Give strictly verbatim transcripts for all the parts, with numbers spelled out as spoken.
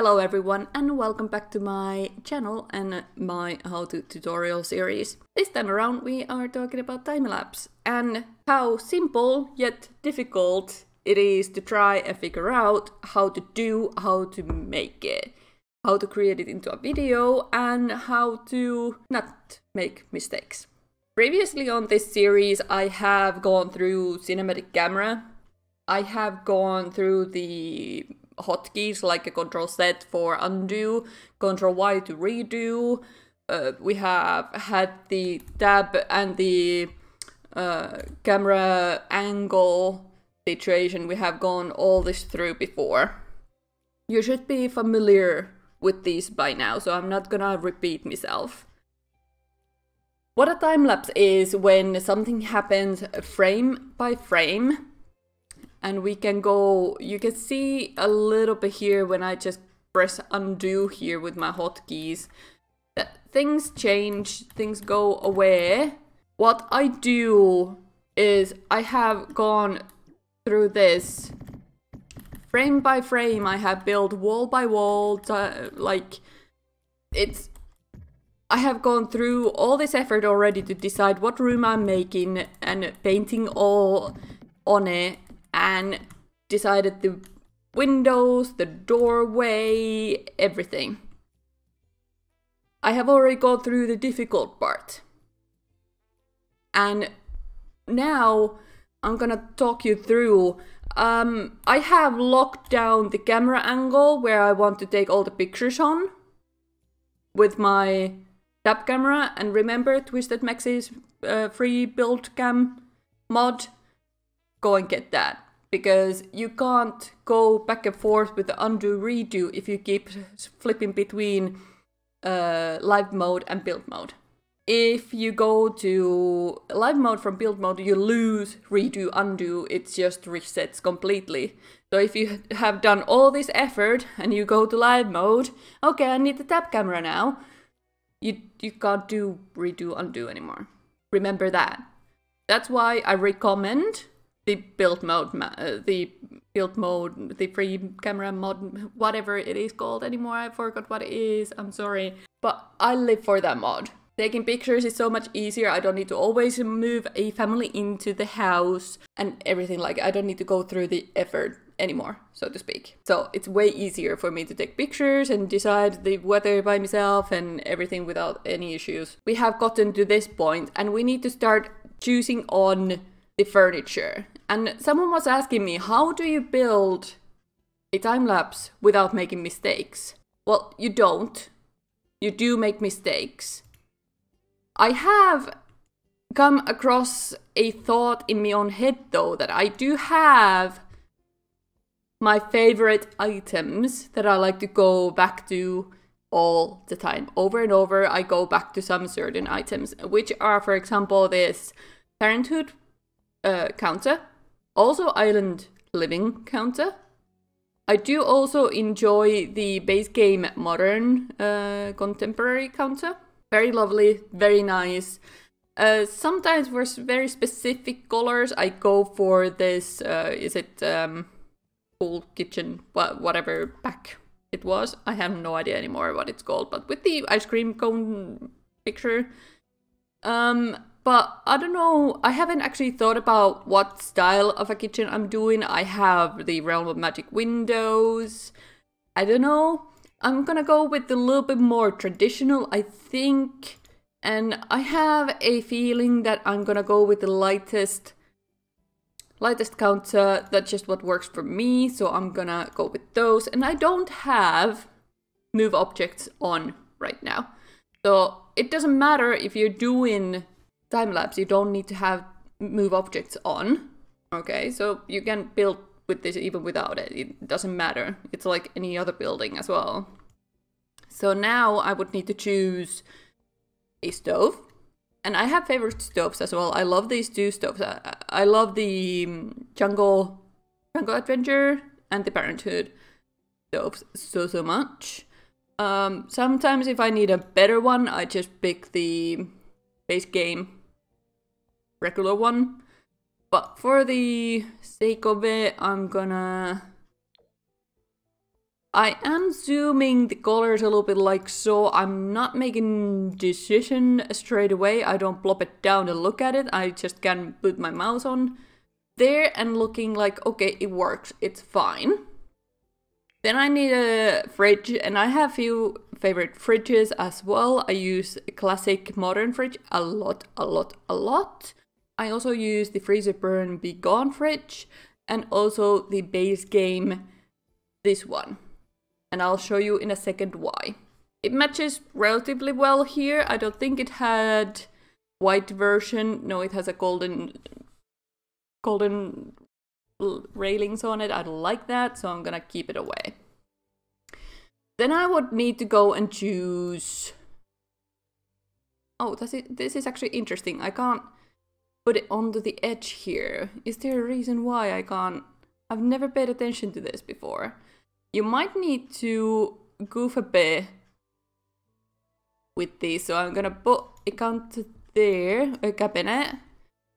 Hello everyone and welcome back to my channel and my how-to tutorial series. This time around we are talking about time-lapse and how simple yet difficult it is to try and figure out how to do, how to make it, how to create it into a video and how to not make mistakes. Previously on this series I have gone through cinematic camera, I have gone through the hotkeys like a control Z for undo, control Y to redo. Uh, we have had the tab and the uh, camera angle situation. We have gone all this through before. You should be familiar with these by now, so I'm not gonna repeat myself. What a time lapse is when something happens frame by frame. And we can go, you can see a little bit here when I just press undo here with my hotkeys, that things change, things go away. What I do is I have gone through this frame by frame, I have built wall by wall, to, like it's, I have gone through all this effort already to decide what room I'm making and painting all on it. And decided the windows, the doorway, everything. I have already gone through the difficult part. And now I'm gonna talk you through. Um, I have locked down the camera angle where I want to take all the pictures on with my tab camera. And remember Twisted Maxi's uh, free build cam mod. Go and get that, because you can't go back and forth with the undo redo if you keep flipping between uh, live mode and build mode. If you go to live mode from build mode, you lose redo undo, it just resets completely. So if you have done all this effort and you go to live mode, okay, I need the tab camera now, you, you can't do redo undo anymore. Remember that. That's why I recommend the build mode, uh, the build mode, the free camera mod, whatever it is called anymore, I forgot what it is, I'm sorry. But I live for that mod. Taking pictures is so much easier, I don't need to always move a family into the house and everything, like I don't need to go through the effort anymore, so to speak. So it's way easier for me to take pictures and decide the weather by myself and everything without any issues. We have gotten to this point and we need to start choosing on the furniture. And someone was asking me, how do you build a time-lapse without making mistakes? Well, you don't. You do make mistakes. I have come across a thought in my own head though, that I do have my favorite items that I like to go back to all the time. Over and over I go back to some certain items, which are for example this Parenthood Uh, counter, also Island Living counter. I do also enjoy the base game modern uh, contemporary counter. Very lovely, very nice. Uh, sometimes for very specific colors I go for this, uh, is it um, full kitchen, whatever pack it was. I have no idea anymore what it's called, but with the ice cream cone picture. Um, But I don't know, I haven't actually thought about what style of a kitchen I'm doing. I have the Realm of Magic windows. I don't know. I'm gonna go with a little bit more traditional, I think. And I have a feeling that I'm gonna go with the lightest, lightest counter. That's just what works for me. So I'm gonna go with those. And I don't have move objects on right now. So it doesn't matter if you're doing time-lapse, you don't need to have move objects on. Okay, so you can build with this even without it, it doesn't matter. It's like any other building as well. So now I would need to choose a stove. And I have favorite stoves as well. I love these two stoves. I, I love the Jungle, Jungle Adventure and the Parenthood stoves so, so much. Um, sometimes if I need a better one, I just pick the base game regular one, but for the sake of it I'm gonna I am zooming the colors a little bit like so. I'm not making decision straight away. I don't plop it down and look at it. I just can put my mouse on there and looking like, okay, it works, it's fine. Then I need a fridge, and I have a few favorite fridges as well. I use a classic modern fridge a lot, a lot, a lot. I also use the Freezer Burn Be Gone fridge, and also the base game, this one. And I'll show you in a second why. It matches relatively well here. I don't think it had white version. No, it has a golden, golden railings on it. I don't like that, so I'm gonna keep it away. Then I would need to go and choose... Oh, that's it. This is actually interesting. I can't put it onto the edge here. Is there a reason why I can't? I've never paid attention to this before. You might need to goof a bit with this, so I'm gonna put a counter there, a cabinet,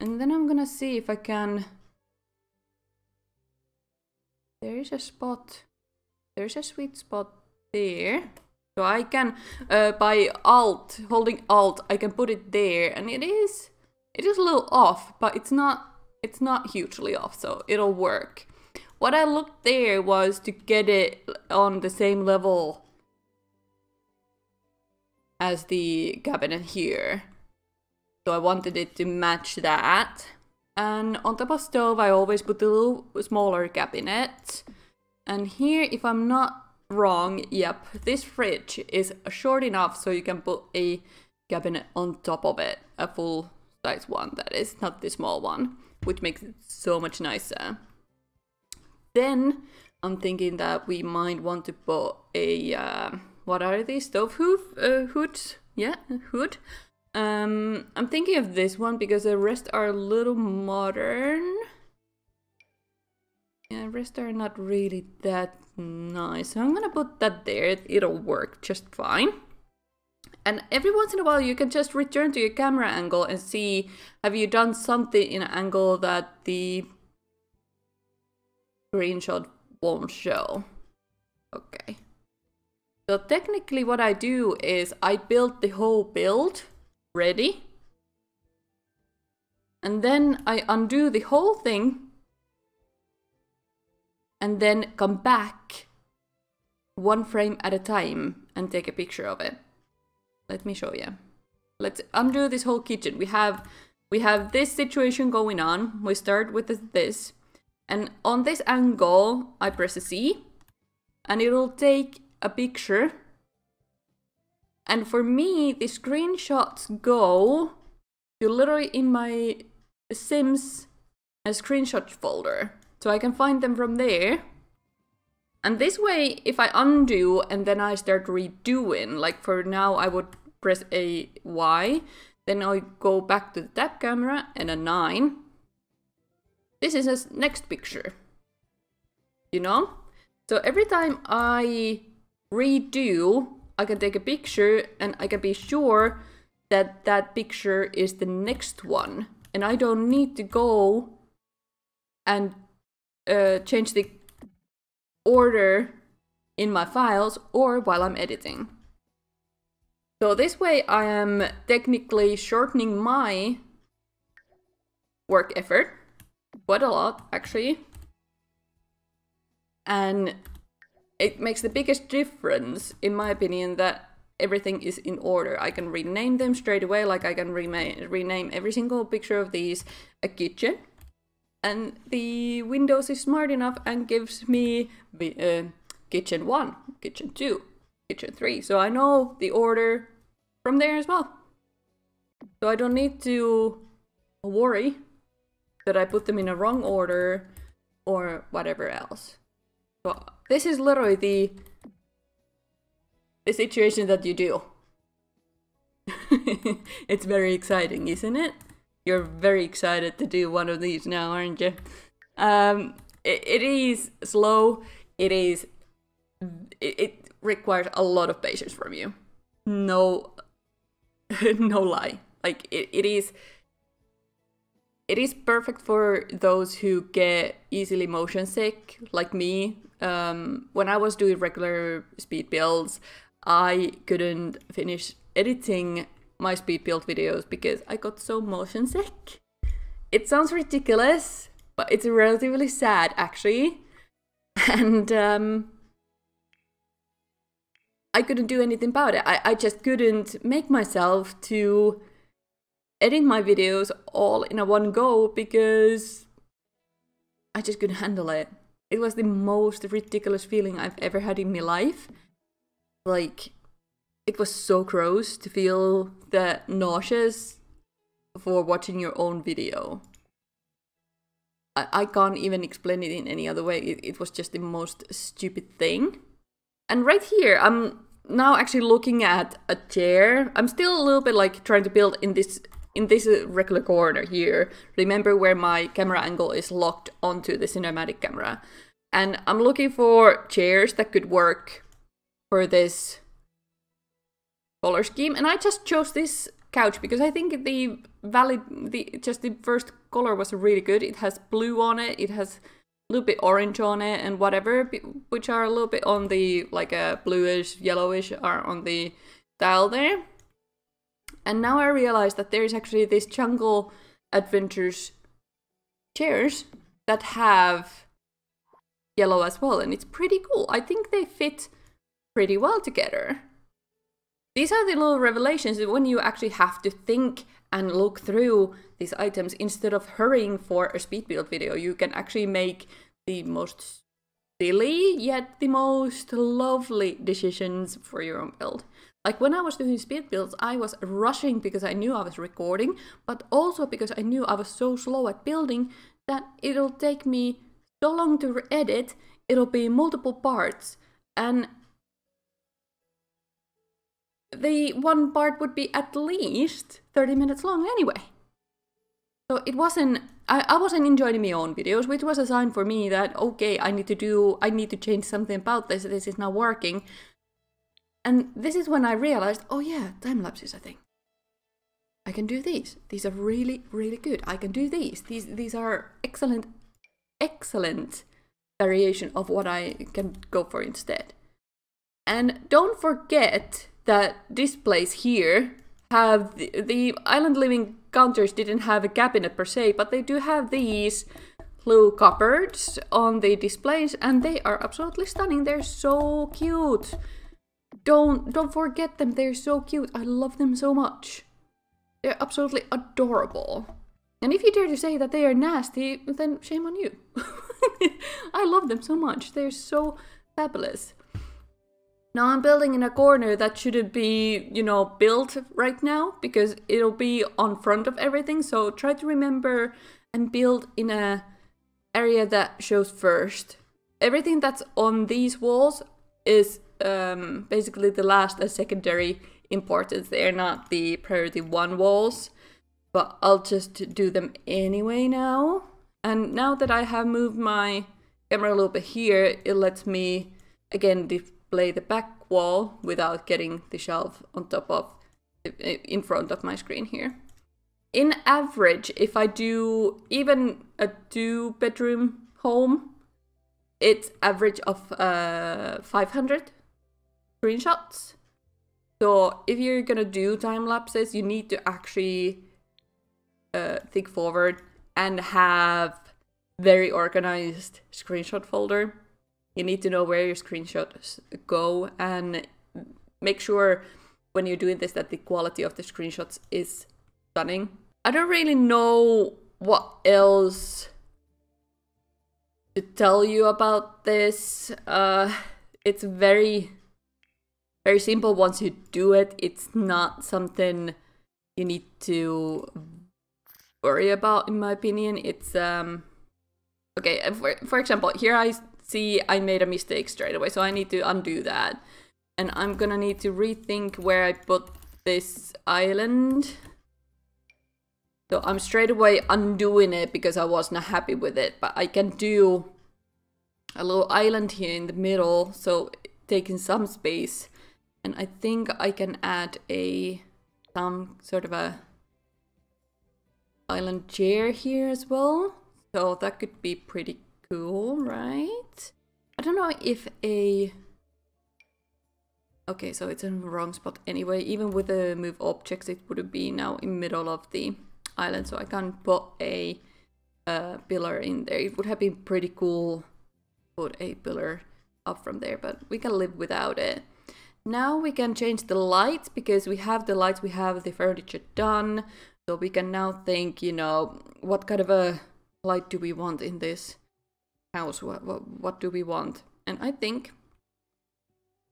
and then I'm gonna see if I can... There is a spot, there's a sweet spot there, so I can, uh, by Alt, holding Alt, I can put it there, and it is, it is a little off, but it's not, it's not hugely off, so it'll work. What I looked there was to get it on the same level as the cabinet here. So I wanted it to match that. And on top of stove I always put the little smaller cabinet. And here, if I'm not wrong, yep, this fridge is short enough so you can put a cabinet on top of it. A full size one, that is, not the small one, which makes it so much nicer. Then I'm thinking that we might want to put a, uh, what are these, stove hoof, uh, hoods? Yeah, hood. Um, I'm thinking of this one because the rest are a little modern. Yeah, the rest are not really that nice. So I'm gonna put that there, it'll work just fine. And every once in a while you can just return to your camera angle and see, have you done something in an angle that the screenshot won't show. Okay. So technically what I do is I build the whole build ready. And then I undo the whole thing. And then come back one frame at a time and take a picture of it. Let me show you. Let's undo this whole kitchen. We have we have this situation going on. We start with this. And on this angle, I press a C, and it'll take a picture. And for me, the screenshots go to literally in my Sims a screenshot folder. So I can find them from there. And this way, if I undo and then I start redoing, like for now I would press a Y, then I go back to the tab camera and a nine. This is his next picture, you know? So every time I redo, I can take a picture and I can be sure that that picture is the next one. And I don't need to go and uh, change the order in my files or while I'm editing. So this way I am technically shortening my work effort. Quite a lot, actually. And it makes the biggest difference, in my opinion, that everything is in order. I can rename them straight away, like I can rename every single picture of these a kitchen. And the Windows is smart enough and gives me uh, kitchen one, kitchen two, kitchen three. So I know the order from there as well. So I don't need to worry that I put them in a wrong order or whatever else. So this is literally the, the situation that you do. It's very exciting, isn't it? You're very excited to do one of these now, aren't you? Um, it, it is slow. It is. It, it requires a lot of patience from you. No, no lie. Like it, it is. It is perfect for those who get easily motion sick, like me. Um, when I was doing regular speed builds, I couldn't finish editing my speed build videos because I got so motion sick. It sounds ridiculous, but it's relatively sad, actually. And um, I couldn't do anything about it. I, I just couldn't make myself to edit my videos all in a one go because I just couldn't handle it. It was the most ridiculous feeling I've ever had in my life. Like, it was so gross to feel that nauseous for watching your own video. I, I can't even explain it in any other way. It, it was just the most stupid thing. And right here, I'm now actually looking at a chair. I'm still a little bit like trying to build in this in this regular corner here. Remember where my camera angle is locked onto the cinematic camera. And I'm looking for chairs that could work for this color scheme. And I just chose this couch because I think the valid, the just the first color was really good. It has blue on it, it has a little bit orange on it and whatever, which are a little bit on the, like a bluish, yellowish are on the dial there. And now I realize that there is actually this Jungle Adventures chairs that have yellow as well, and it's pretty cool. I think they fit pretty well together. These are the little revelations when you actually have to think and look through these items instead of hurrying for a speed build video. You can actually make the most silly yet the most lovely decisions for your own build. Like when I was doing speed builds, I was rushing because I knew I was recording, but also because I knew I was so slow at building that it'll take me so long to edit, it'll be multiple parts, and the one part would be at least thirty minutes long anyway. So it wasn't, I, I wasn't enjoying my own videos, which was a sign for me that, okay, I need to do, I need to change something about this, this is not working. And this is when I realized, oh yeah, time lapses are a thing. I can do these, these are really, really good. I can do these, these, these are excellent, excellent variation of what I can go for instead. And don't forget that this place here have the, the Island Living counters didn't have a cabinet per se, but they do have these blue cupboards on the displays, and they are absolutely stunning. They're so cute. Don't don't forget them. They're so cute. I love them so much. They're absolutely adorable. And if you dare to say that they are nasty, then shame on you. I love them so much. They're so fabulous. Now I'm building in a corner that shouldn't be, you know, built right now because it'll be on front of everything. So try to remember and build in an area that shows first. Everything that's on these walls is um, basically the last and secondary importance. They're not the priority one walls, but I'll just do them anyway now. And now that I have moved my camera a little bit here, it lets me, again, play the back wall without getting the shelf on top of, in front of my screen here. In average, if I do even a two bedroom home, it's average of uh, five hundred screenshots. So if you're gonna do time lapses, you need to actually uh, think forward and have very organized screenshot folder. You need to know where your screenshots go and make sure when you're doing this that the quality of the screenshots is stunning. I don't really know what else to tell you about this. Uh, it's very, very simple once you do it. It's not something you need to worry about, in my opinion. It's, um, okay, for, for example, here I... See, I made a mistake straight away, so I need to undo that. And I'm gonna need to rethink where I put this island. So I'm straight away undoing it because I was not happy with it. But I can do a little island here in the middle, so taking some space. And I think I can add a some sort of a island chair here as well. So that could be pretty cool, right? I don't know if a... Okay, so it's in the wrong spot anyway. Even with the move objects, it would be now in middle of the island, so I can't put a uh, pillar in there. It would have been pretty cool to put a pillar up from there, but we can live without it. Now we can change the lights, because we have the lights, we have the furniture done. So we can now think, you know, what kind of a light do we want in this house? What, what, what do we want? And I think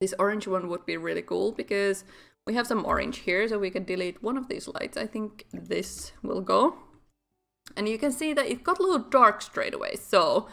this orange one would be really cool, because we have some orange here, so we can delete one of these lights. I think this will go. And you can see that it got a little dark straight away. So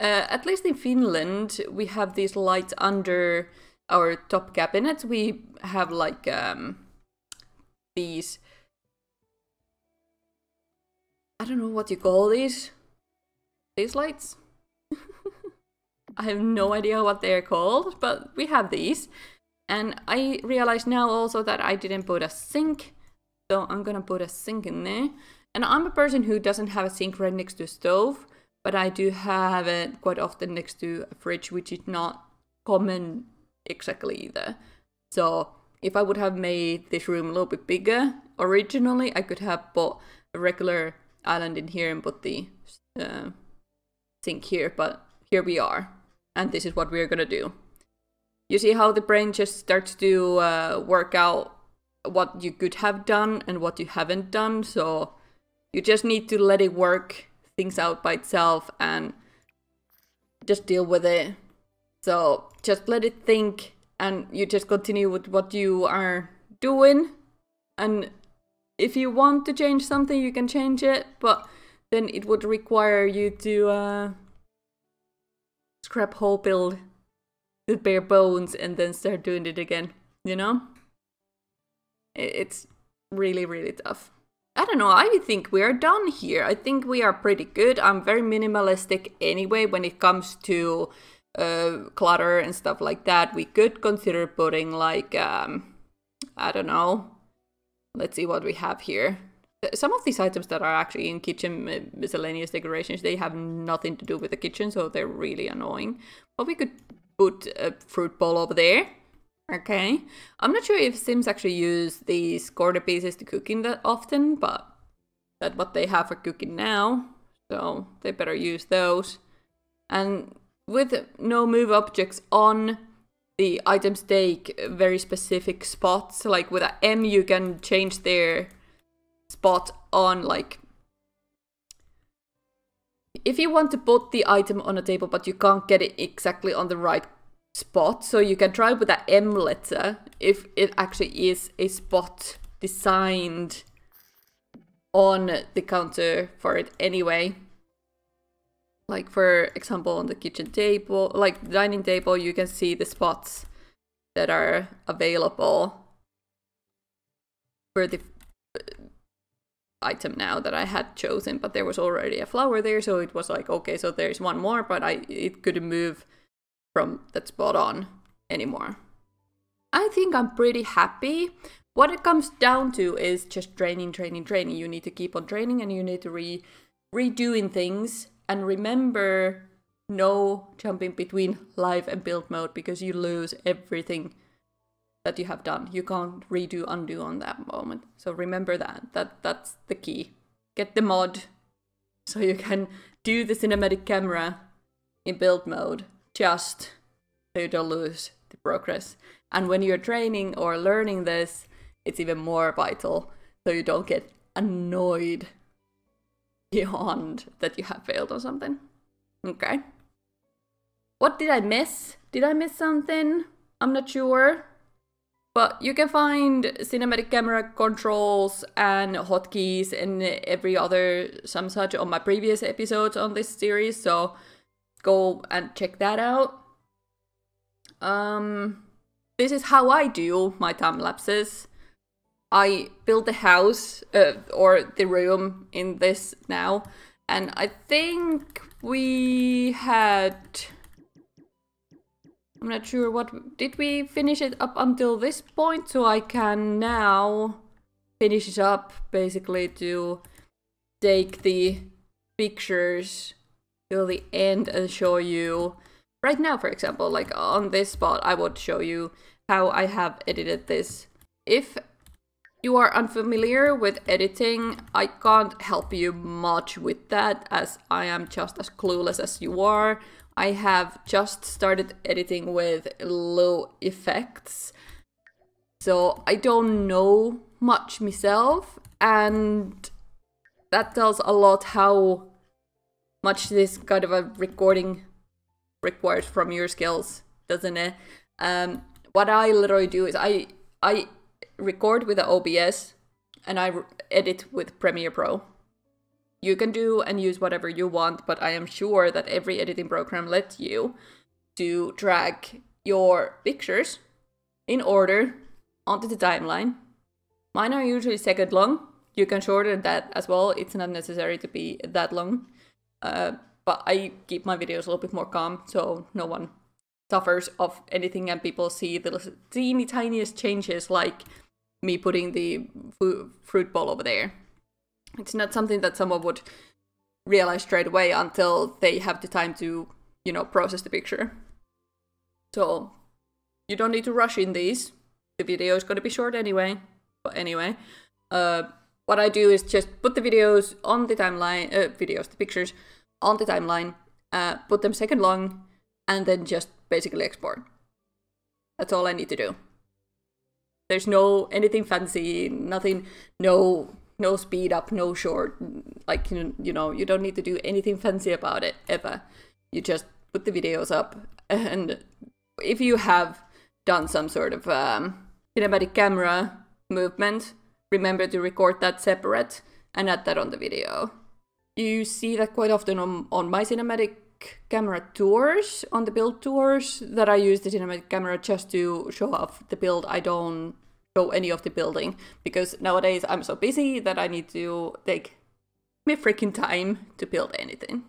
uh, at least in Finland, we have these lights under our top cabinets. We have like um, these, I don't know what you call these, these lights. I have no idea what they're called, but we have these. And I realize now also that I didn't put a sink, so I'm gonna put a sink in there. And I'm a person who doesn't have a sink right next to a stove, but I do have it quite often next to a fridge, which is not common exactly either. So if I would have made this room a little bit bigger originally, I could have bought a regular island in here and put the uh, sink here, but here we are, and this is what we're gonna do. You see how the brain just starts to uh, work out what you could have done and what you haven't done, so you just need to let it work things out by itself and just deal with it. So just let it think, and you just continue with what you are doing. And if you want to change something, you can change it, but then it would require you to uh, scrap whole build the bare bones and then start doing it again, you know? It's really, really tough. I don't know, I think we are done here. I think we are pretty good. I'm very minimalistic anyway when it comes to Uh, clutter and stuff like that. We could consider putting like, um, I don't know, let's see what we have here. Some of these items that are actually in kitchen miscellaneous decorations, they have nothing to do with the kitchen, so they're really annoying. But we could put a fruit bowl over there. Okay. I'm not sure if Sims actually use these corner pieces to cook in that often, but that's what they have for cooking now, so they better use those. And with no move objects on, the items take very specific spots. Like with an M, you can change their spot on, like... if you want to put the item on a table, but you can't get it exactly on the right spot, so you can try with an M letter, if it actually is a spot designed on the counter for it anyway. Like, for example, on the kitchen table, like the dining table, you can see the spots that are available for the item now that I had chosen, but there was already a flower there, so it was like, okay, so there's one more, but I it couldn't move from that spot on anymore. I think I'm pretty happy. What it comes down to is just training, training, training. You need to keep on training, and you need to re redoing things. And remember, no jumping between live and build mode, because you lose everything that you have done. You can't redo, undo on that moment. So remember that. that that's the key. Get the mod so you can do the cinematic camera in build mode, just so you don't lose the progress. And when you're training or learning this, it's even more vital, so you don't get annoyed beyond that you have failed or something. Okay. What did I miss? Did I miss something? I'm not sure. But you can find cinematic camera controls and hotkeys and every other some such on my previous episodes on this series, so go and check that out. Um, this is how I do my time lapses. I built the house uh, or the room in this now, and I think we had, I'm not sure what, did we finish it up until this point? So I can now finish it up basically to take the pictures till the end and show you right now, for example, like on this spot, I would show you how I have edited this. If you are unfamiliar with editing, I can't help you much with that, as I am just as clueless as you are. I have just started editing with low effects, so I don't know much myself, and that tells a lot how much this kind of a recording requires from your skills, doesn't it? Um, what I literally do is I I record with the O B S and I edit with Premiere Pro. You can do and use whatever you want, but I am sure that every editing program lets you to drag your pictures in order onto the timeline. Mine are usually a second long. You can shorten that as well. It's not necessary to be that long. Uh, but I keep my videos a little bit more calm, so no one suffers of anything, and people see the teeny tiniest changes, like me putting the fruit bowl over there. It's not something that someone would realize straight away until they have the time to, you know, process the picture. So you don't need to rush in these. The video is going to be short anyway. But anyway, uh, what I do is just put the videos on the timeline, uh, videos, the pictures on the timeline, uh, put them second long, and then just basically export. That's all I need to do. There's no anything fancy, nothing, no... No speed up, no short, like, you know, you don't need to do anything fancy about it, ever. You just put the videos up, and if you have done some sort of um, kinematic camera movement, remember to record that separate and add that on the video. You see that quite often on, on my cinematic camera tours, on the build tours, that I use the cinematic camera just to show off the build. I don't show any of the building, because nowadays I'm so busy that I need to take me freaking time to build anything.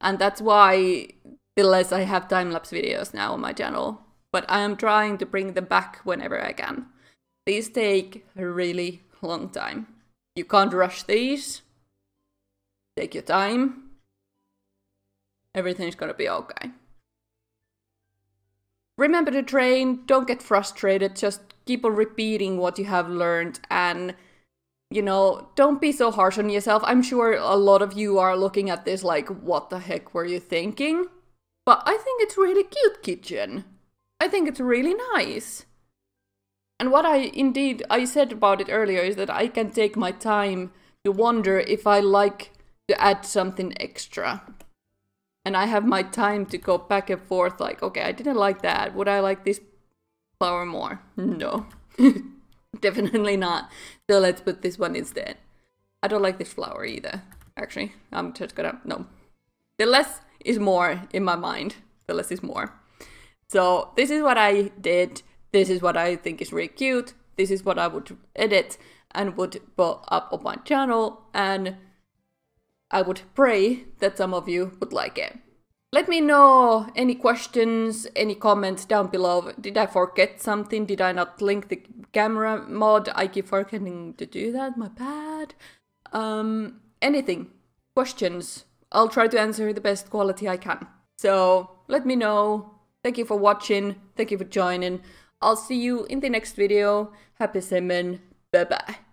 And that's why the less I have time-lapse videos now on my channel, but I am trying to bring them back whenever I can. These take a really long time. You can't rush these. Take your time. Everything's gonna be okay. Remember to train, don't get frustrated, just keep on repeating what you have learned, and, you know, don't be so harsh on yourself. I'm sure a lot of you are looking at this like, what the heck were you thinking? But I think it's really cute kitchen. I think it's really nice. And what I, indeed, I said about it earlier is that I can take my time to wonder if I like to add something extra. And I have my time to go back and forth like, okay, I didn't like that. Would I like this flower more? No. Definitely not. So let's put this one instead. I don't like this flower either, actually. I'm just gonna... No. The less is more in my mind. The less is more. So this is what I did. This is what I think is really cute. This is what I would edit and would put up on my channel, and I would pray that some of you would like it. Let me know any questions, any comments down below. Did I forget something? Did I not link the camera mod? I keep forgetting to do that, my bad. Um, anything, questions. I'll try to answer the best quality I can. So let me know. Thank you for watching. Thank you for joining. I'll see you in the next video. Happy simming. Bye bye.